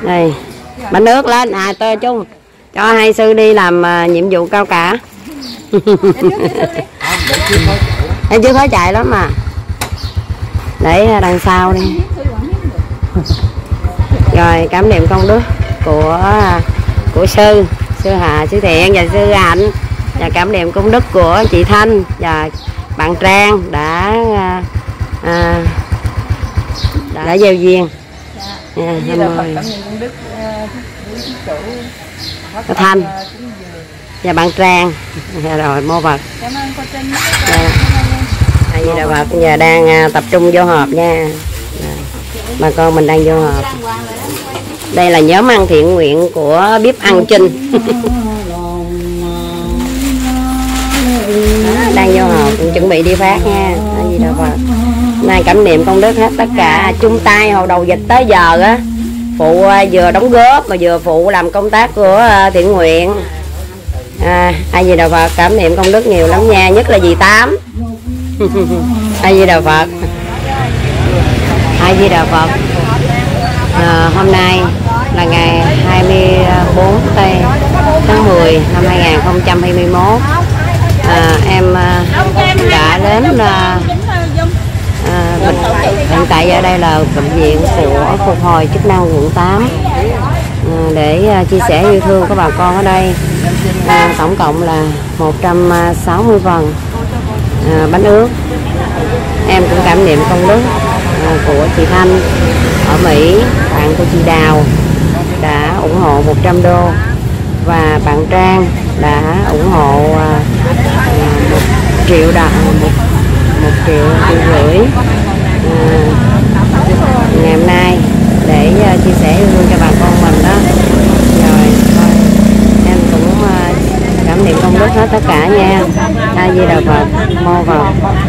Đây, bánh nước lên à tơ chung. Cho hai sư đi làm nhiệm vụ cao cả. Em chưa khó chạy lắm mà. Để đằng sau đi. Rồi cảm niệm công đức của sư Hà, sư Thiện và sư Hạnh, và cảm niệm công đức của chị Thanh và bạn Trang đã gieo duyên. Cảm niệm công đức của Thanh và bạn Trang. Rồi mô Phật. Cảm ơn cô Trinh. Tại vì là Phật giờ đang tập trung vô hộp nha. Bà con mình đang vô hộp. Đây là nhóm ăn thiện nguyện của bếp ăn Trinh. Đang vô hộp cũng chuẩn bị đi phát nha. Tại vì là Phật. Nay cảm niệm công đức hết tất cả chung tay hồi đầu dịch tới giờ á, phụ vừa đóng góp mà vừa phụ làm công tác của thiện nguyện. Ai gì đạo Phật, cảm niệm công đức nhiều lắm nha, nhất là dì Tám. Ai gì đạo Phật, ai gì đạo Phật. Hôm nay là ngày 24 tháng 10 năm 2021. Em đã đến hiện tại ở đây là bệnh viện của phục hồi chức năng quận 8 để chia sẻ yêu thương của bà con ở đây. Tổng cộng là 160 phần bánh ướt. Em cũng cảm niệm công đức của chị Thanh ở Mỹ, bạn của chị Đào đã ủng hộ $100 và bạn Trang đã ủng hộ 1 triệu đồng, 1,5 triệu ngày hôm nay để chia sẻ yêu thương cho bà con mình đó. Rồi em cũng cảm niệm công đức hết tất cả nha. A Di Đà Phật, mô Phật.